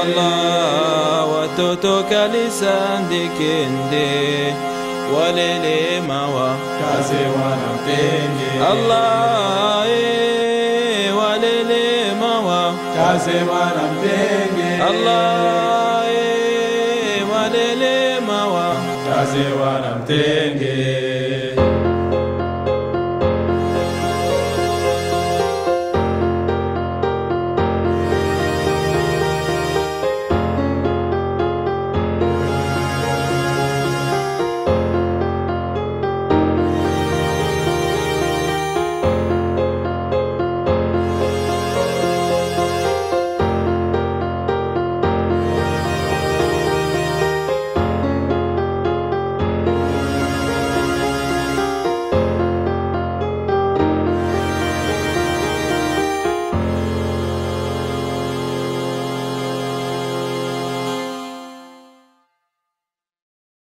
Allah watotoka lisandikende walelemawa kaze wanapenge Allah walelemawa kaze wanapenge Allah walelemawa kaze wanapenge